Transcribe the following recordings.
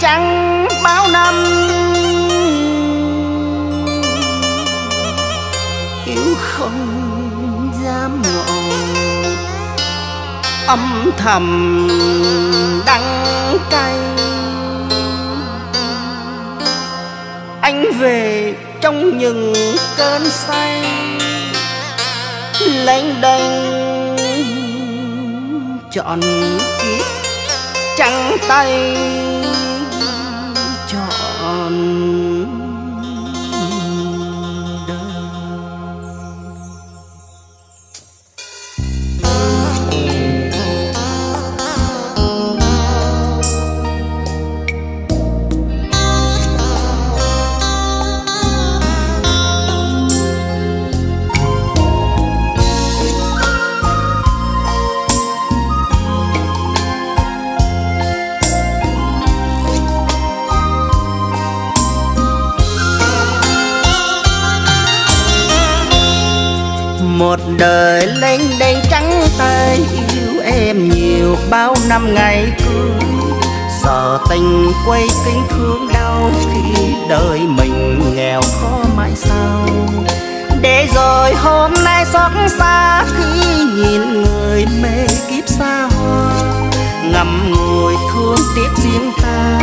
chăng bao năm hiểu không dám ngộ, âm thầm đắng cay. Anh về trong những cơn say lênh đênh trọn kiếp, trắng tay trọn. Một đời lênh đênh trắng tay, yêu em nhiều bao năm ngày cưới. Giờ tình quay kinh thương đau khi đời mình nghèo khó mãi sao. Để rồi hôm nay xót xa khi nhìn người mê kiếp xa hoa. Ngậm ngùi thương tiếc riêng ta,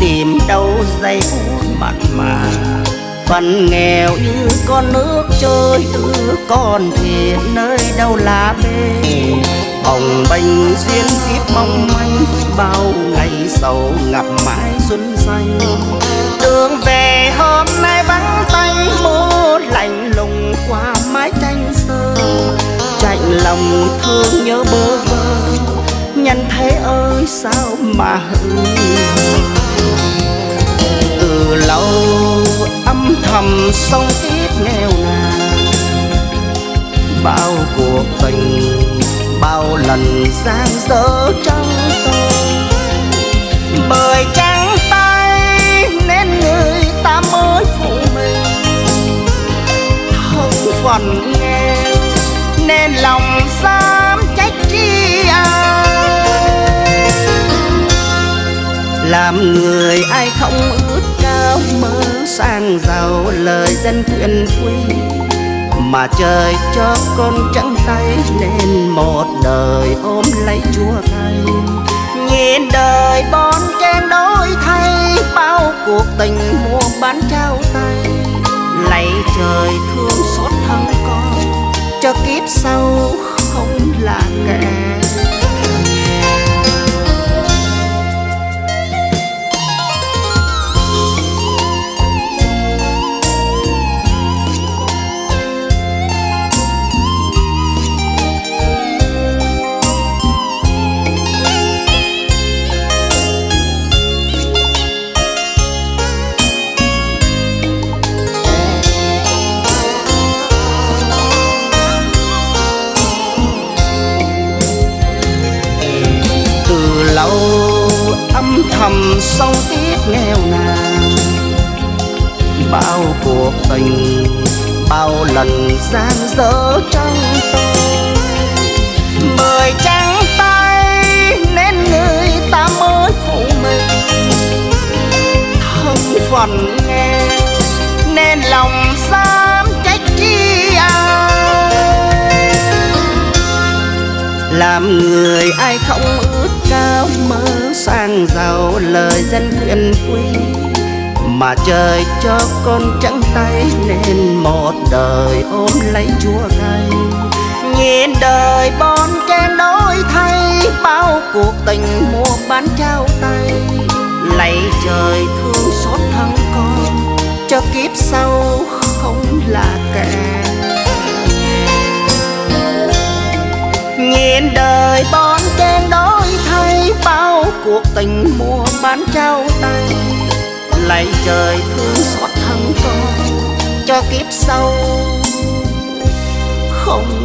tìm đâu giây phút mặn mà. Phần nghèo như con nước trôi đưa con thì nơi đâu là bê. Hồng bềnh duyên kiếp mong manh, bao ngày sầu ngập mãi xuân xanh. Đường về hôm nay vắng tay, mô lạnh lùng qua mái tranh sơ. Chạnh lòng thương nhớ bơ vơ, nhân thế ơi sao mà hư. Từ lâu âm thầm sông kiếp nghèo nàn, bao cuộc tình bao lần giang dở trong tôi. Bởi trắng tay nên người ta mới phụ mình, không còn nghèo nên lòng dám trách chi ai. Làm người ai không ước cao mơ sang giàu lời dân thuyền quy, mà trời cho con trắng tay nên một đời ôm lấy chua cay. Nhìn đời bon chen đổi thay, bao cuộc tình mua bán trao tay. Lạy trời thương xót thân con, cho kiếp sau không là kẻ. Thầm sông tiết nghèo nàn, bao cuộc tình bao lần giang dở trong tôi. Bởi trắng tay nên người ta mới phụ mình, không phần nghèo nên lòng dám trách chi ai. Làm người ai không ước cao mơ sang giàu lời dân quyền quý, mà trời cho con trắng tay nên một đời ôm lấy chua cay. Nhìn đời bon chen đổi thay, bao cuộc tình mua bán trao tay. Lạy trời thương xót thân con, cho kiếp sau không là kẻ. Nhìn đời bon chen đổi thay, bao cuộc tình mua bán trao tay. Lạy trời thương xót thân con, cho kiếp sau không